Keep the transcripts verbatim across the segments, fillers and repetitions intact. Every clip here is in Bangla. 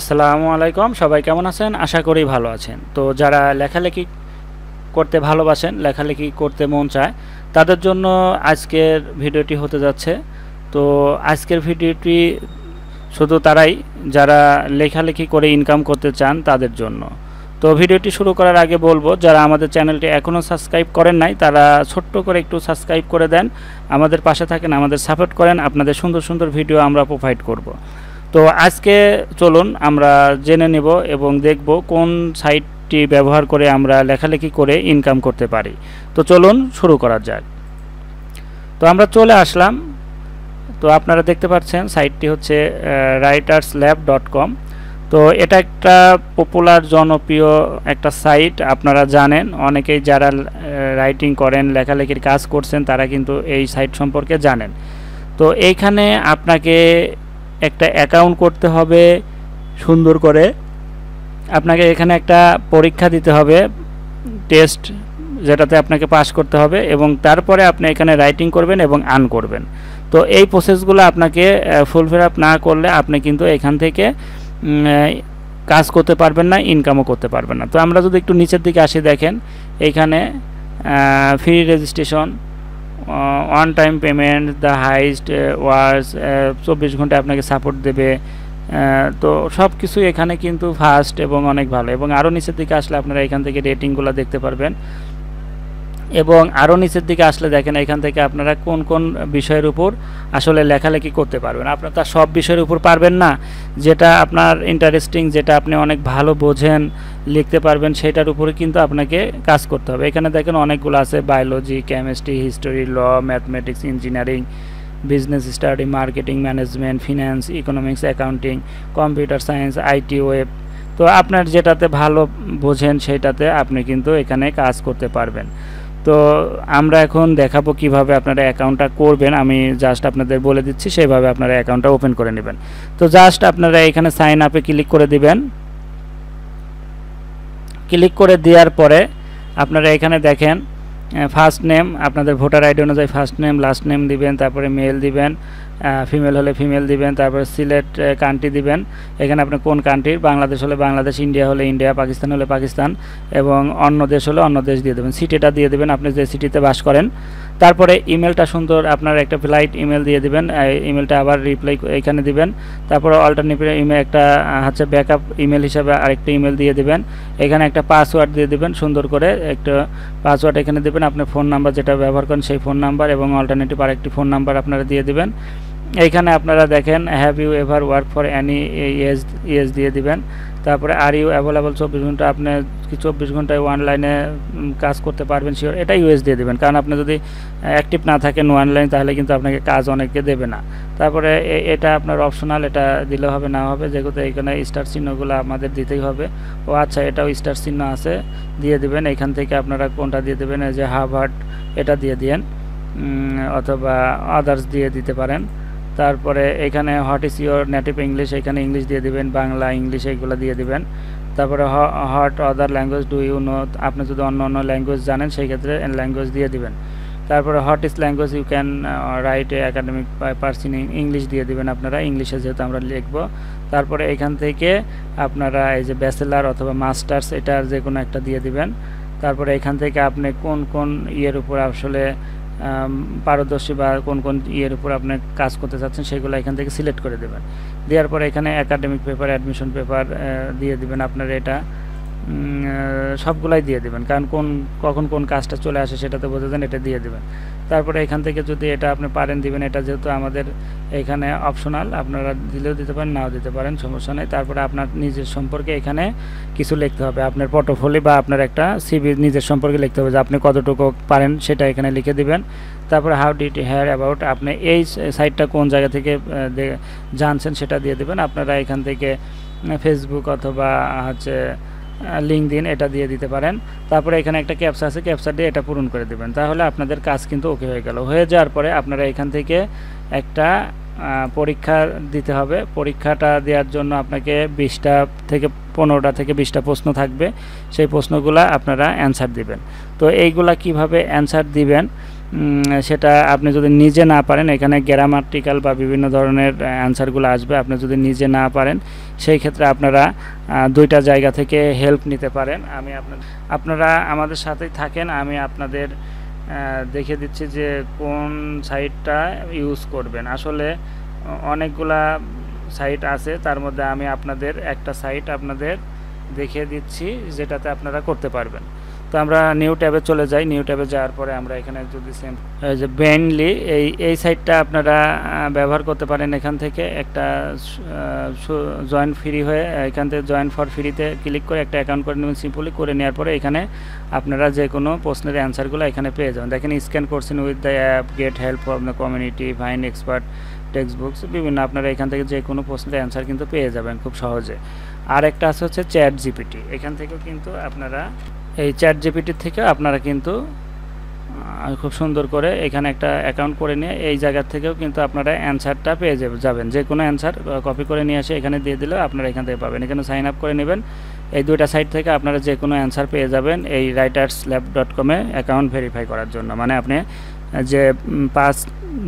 আসসালামু আলাইকুম, সবাই কেমন আছেন? আশা করি ভালো আছেন। তো যারা লেখালেখি করতে ভালোবাসেন, লেখালেখি করতে মন চায়, তাদের জন্য আজকের ভিডিওটি হতে যাচ্ছে। তো আজকের ভিডিওটি শুধু তারাই যারা লেখালেখি করে ইনকাম করতে চান তাদের জন্য। তো ভিডিওটি শুরু করার আগে বলবো, যারা আমাদের চ্যানেলটি এখনও সাবস্ক্রাইব করেন নাই তারা ছোট্ট করে একটু সাবস্ক্রাইব করে দেন, আমাদের পাশে থাকেন, আমাদের সাপোর্ট করেন, আপনাদের সুন্দর সুন্দর ভিডিও আমরা প্রোভাইড করব। তো আজকে চলুন আমরা জেনে নেব এবং দেখব কোন সাইটটি ব্যবহার করে আমরা লেখালেখি করে ইনকাম করতে পারি। তো চলুন শুরু করা যাক। তো আমরা চলে আসলাম। তো আপনারা দেখতে পাচ্ছেন সাইটটি হচ্ছে রাইটার্স ল্যাব ডট কম। তো এটা একটা পপুলার, জনপ্রিয় একটা সাইট, আপনারা জানেন। অনেকেই যারা রাইটিং করেন, লেখালেখির কাজ করছেন, তারা কিন্তু এই সাইট সম্পর্কে জানেন। তো এইখানে আপনাকে একটা অ্যাকাউন্ট করতে হবে সুন্দর করে, আপনাকে এখানে একটা পরীক্ষা দিতে হবে, টেস্ট, যেটাতে আপনাকে পাস করতে হবে এবং তারপরে আপনি এখানে রাইটিং করবেন এবং আর্ন করবেন। তো এই প্রসেসগুলো আপনাকে ফুলফিল আপ না করলে আপনি কিন্তু এখান থেকে কাজ করতে পারবেন না, ইনকামও করতে পারবেন না। তো আমরা যদি একটু নিচের দিকে আসি, দেখেন এইখানে free registration, on time payment, the highest wars, চব্বিশ ঘন্টা আপনাকে সাপোর্ট দেবে। তো সব কিছু এখানে কিন্তু ফাস্ট এবং অনেক ভালো। এবং আরও নিচের দিকে আসলে আপনারা এখান থেকে রেটিংগুলো দেখতে পারবেন। এবং আরও নিচের দিকে আসলে দেখেন এখান থেকে আপনারা কোন কোন বিষয়ের উপর আসলে লেখালেখি করতে পারবেন। আপনারা তার সব বিষয়ের উপর পারবেন না, যেটা আপনার ইন্টারেস্টিং, যেটা আপনি অনেক ভালো বোঝেন, লিখতে পারবেন, সেটার উপরে কিন্তু আপনাকে কাজ করতে হবে। এখানে দেখেন অনেকগুলো আছে, biology, chemistry, history, law, mathematics, engineering, business study, marketing, management, finance, economics, accounting, computer science, IT, web. তো আপনার যেটাতে ভালো বোঝেন সেটাতে আপনি কিন্তু এখানে কাজ করতে পারবেন। তো আমরা এখন দেখাবো কিভাবে আপনারা অ্যাকাউন্টটা করবেন। আমি জাস্ট আপনাদের বলে দিচ্ছি, সেইভাবে আপনারা অ্যাকাউন্টটা ওপেন করে নেবেন। তো জাস্ট আপনারা এখানে সাইন আপে ক্লিক করে দিবেন। ক্লিক করে দেওয়ার পরে আপনারা এখানে দেখেন ফার্স্ট নেম, আপনাদের ভোটার আইডি অনুযায়ী ফার্স্ট নেম, লাস্ট নেম দিবেন, তারপরে মেল দিবেন, ফিমেল হলে ফিমেল দিবেন, তারপরে সিলেক্ট কান্ট্রি দিবেন। এখানে আপনি কোন কান্ট্রির, বাংলাদেশ হলে বাংলাদেশ, ইন্ডিয়া হলে ইন্ডিয়া, পাকিস্তান হলে পাকিস্তান এবং অন্য দেশ হলে অন্য দেশ দিয়ে দেবেন। সিটিটা দিয়ে দেবেন, আপনি যে সিটিতে বাস করেন। তারপরে ইমেলটা সুন্দর আপনার একটা ফ্লাইট ইমেল দিয়ে দেবেন, ইমেলটা আবার রিপ্লাই এখানে দিবেন। তারপরে অল্টারনেটিভ ইমেল একটা হচ্ছে ব্যাকআপ ইমেল হিসাবে আরেকটা ইমেল দিয়ে দেবেন। এখানে একটা পাসওয়ার্ড দিয়ে দেবেন সুন্দর করে, একটা পাসওয়ার্ড এখানে দেবেন, আপনার ফোন নাম্বার যেটা ব্যবহার করেন সেই ফোন নাম্বার এবং অল্টারনেটিভ আরেকটি ফোন নাম্বার আপনারা দিয়ে দেবেন। এইখানে আপনারা দেখেন have you ever work for any yes yes দিয়ে দিবেন। তারপরে আর ইউ অ্যাভেলেবল চব্বিশ ঘন্টা, আপনি কি চব্বিশ ঘন্টায় অনলাইনে কাজ করতে পারবেন শিওর, এটা ইউএস দিয়ে দেবেন, কারণ আপনি যদি অ্যাক্টিভ না থাকেন অনলাইন তাহলে কিন্তু আপনাকে কাজ অনেকে দেবে না। তারপরে এটা আপনার অপশনাল, এটা দিলে হবে না হবে, যেহেতু এখানে স্টার চিহ্নগুলো আমাদের দিতেই হবে। ও আচ্ছা, এটাও স্টার চিহ্ন আছে, দিয়ে দেবেন। এখান থেকে আপনারা কোনটা দিয়ে দেবেন, যে হার্ভার্ড এটা দিয়ে দিয়েন অথবা আদার্স দিয়ে দিতে পারেন। তারপরে এখানে what is your native English, এখানে ইংলিশ দিয়ে দেবেন, বাংলা ইংলিশ এইগুলো দিয়ে দেবেন। তারপরে what other language do you know, আপনি যদি অন্য অন্য ল্যাঙ্গুয়েজ জানেন সেই ক্ষেত্রে ল্যাঙ্গুয়েজ দিয়ে দেবেন। তারপরে what is language you can write academic person in English দিয়ে দেবেন, আপনারা ইংলিশে যেহেতু আমরা লিখব। তারপরে এখান থেকে আপনারা এই যে ব্যাচেলার অথবা মাস্টার্স, এটা যে কোনো একটা দিয়ে দেবেন। তারপরে এখান থেকে আপনি কোন কোন ইয়ের উপর আসলে পারদর্শী বা কোন কোন ইয়ের উপর আপনি কাজ করতে চাচ্ছেন সেগুলো এখান থেকে সিলেক্ট করে দেবেন। দেওয়ার পরে এখানে অ্যাকাডেমিক পেপার, অ্যাডমিশন পেপার দিয়ে দেবেন আপনারা, এটা সবগুলাই দিয়ে দেবেন, কারণ কোন কখন কোন কাজটা চলে আসে সেটাতে বোঝা যান, এটা দিয়ে দেবেন। তারপরে এখান থেকে যদি এটা আপনি পারেন দিবেন, এটা যেহেতু আমাদের এখানে অপশনাল, আপনারা দিলেও দিতে পারেন নাও দিতে পারেন, সমস্যা নেই। তারপরে আপনার নিজের সম্পর্কে এখানে কিছু লিখতে হবে, আপনার পোর্টফোলিও বা আপনার একটা সিভি নিজের সম্পর্কে লিখতে হবে, যে আপনি কতটুকু পারেন সেটা এখানে লিখে দিবেন। তারপরে how did you hear about, আপনি এই সাইটটা কোন জায়গা থেকে জানছেন সেটা দিয়ে দেবেন। আপনারা এখান থেকে ফেসবুক অথবা হচ্ছে লিঙ্কডিন এটা দিয়ে দিতে পারেন। তারপরে এখানে একটা ক্যাপচা আছে, ক্যাপচা দিয়ে এটা পূরণ করে দেবেন, তাহলে আপনাদের কাজ কিন্তু ওকে হয়ে গেল। হয়ে যাওয়ার পরে আপনারা এখান থেকে একটা পরীক্ষা দিতে হবে। পরীক্ষাটা দেওয়ার জন্য আপনাকে বিশটা থেকে পনেরোটা থেকে বিশটা প্রশ্ন থাকবে, সেই প্রশ্নগুলো আপনারা অ্যান্সার দিবেন। তো এইগুলা কিভাবে অ্যান্সার দিবেন সেটা আপনি যদি নিজে না পারেন এখানে গ্রামাটিক্যাল বা বিভিন্ন ধরনের অ্যানসারগুলো আসবে আপনি যদি নিজে না পারেন সেই ক্ষেত্রে আপনারা দুইটা জায়গা থেকে হেল্প নিতে পারেন আমি আপনারা আমাদের সাথেই থাকেন আমি আপনাদের দেখে দিচ্ছি যে কোন সাইটটা ইউজ করবেন আসলে অনেকগুলা সাইট আছে তার মধ্যে আমি আপনাদের একটা সাইট আপনাদের দেখিয়ে দিচ্ছি যেটাতে আপনারা করতে পারবেন তো আমরা নিউ ট্যাবে চলে যাই নিউ ট্যাবে যাওয়ার পরে আমরা এখানে যদি সেম যে ব্যান্ডলি এই এই সাইটটা আপনারা ব্যবহার করতে পারেন এখান থেকে একটা জয়েন ফ্রি হয়ে এখান থেকে জয়েন ফর ফ্রিতে ক্লিক করে একটা অ্যাকাউন্ট করে নেবেন সিম্পলি করে নেওয়ার পরে এখানে আপনারা যে কোনো প্রশ্নের অ্যান্সারগুলো এখানে পেয়ে যাবেন দেখেন স্ক্যান করছেন with the app get help from the community find expert text books বিভিন্ন আপনারা এখান থেকে যে কোনো প্রশ্নের অ্যান্সার কিন্তু পেয়ে যাবেন খুব সহজে আর একটা আছে হচ্ছে চ্যাট জিপিটি এখান থেকেও কিন্তু আপনারা এই চ্যাট জিপিটির থেকে আপনারা কিন্তু খুব সুন্দর করে এখানে একটা অ্যাকাউন্ট করে নিয়ে এই জায়গার থেকেও কিন্তু আপনারা অ্যান্সারটা পেয়ে যাবেন যে কোনো অ্যান্সার কপি করে নিয়ে এসে এখানে দিয়ে দিলেও আপনারা এখান থেকে পাবেন এখানে সাইন আপ করে নেবেন এই দুইটা সাইট থেকে আপনারা যে কোনো অ্যান্সার পেয়ে যাবেন এই রাইটার্স ল্যাব ডট কম এ অ্যাকাউন্ট ভেরিফাই করার জন্য মানে আপনি যে পাস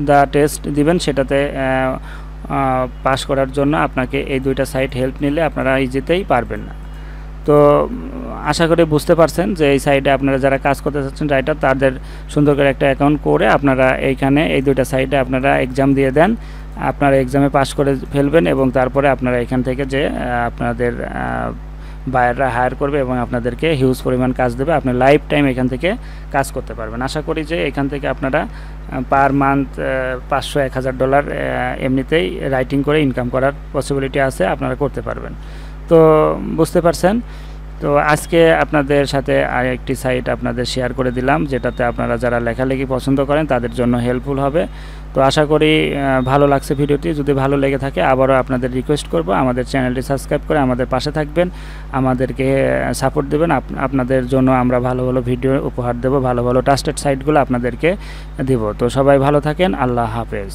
দ্য টেস্ট দিবেন সেটাতে পাস করার জন্য আপনাকে এই দুইটা সাইট হেল্প নিলে আপনারা ইজিতেই পারবেন না তো আশা করি বুঝতে পারছেন যে এই সাইটে আপনারা যারা কাজ করতে চাচ্ছেন রাইটার তাদের সুন্দর করে একটা অ্যাকাউন্ট করে আপনারা এইখানে এই দুইটা সাইটে আপনারা এক্সাম দিয়ে দেন আপনারা এক্সামে পাস করে ফেলবেন এবং তারপরে আপনারা এখান থেকে যে আপনাদের বায়াররা হায়ার করবে এবং আপনাদেরকে হিউজ পরিমাণ কাজ দেবে আপনি লাইফ টাইম এখান থেকে কাজ করতে পারবেন আশা করি যে এখান থেকে আপনারা পার মান্থ পাঁচশো এক হাজার ডলার এমনিতেই রাইটিং করে ইনকাম করার পসিবিলিটি আছে আপনারা করতে পারবেন তো বুঝতে পারছেন তো আজকে আপনাদের সাথে আরেকটি সাইট আপনাদের শেয়ার করে দিলাম যেটাতে আপনারা যারা লেখালেখি পছন্দ করেন তাদের জন্য হেল্পফুল হবে তো আশা করি ভালো লাগছে ভিডিওটি যদি ভালো লেগে থাকে আবারও আপনাদের রিকোয়েস্ট করব আমাদের চ্যানেলটি সাবস্ক্রাইব করে আমাদের পাশে থাকবেন আমাদেরকে সাপোর্ট দেবেন আপনাদের জন্য আমরা ভালো ভালো ভিডিও উপহার দেব ভালো ভালো ট্রাস্টেড সাইটগুলো আপনাদেরকে দেব তো সবাই ভালো থাকেন আল্লাহ হাফেজ।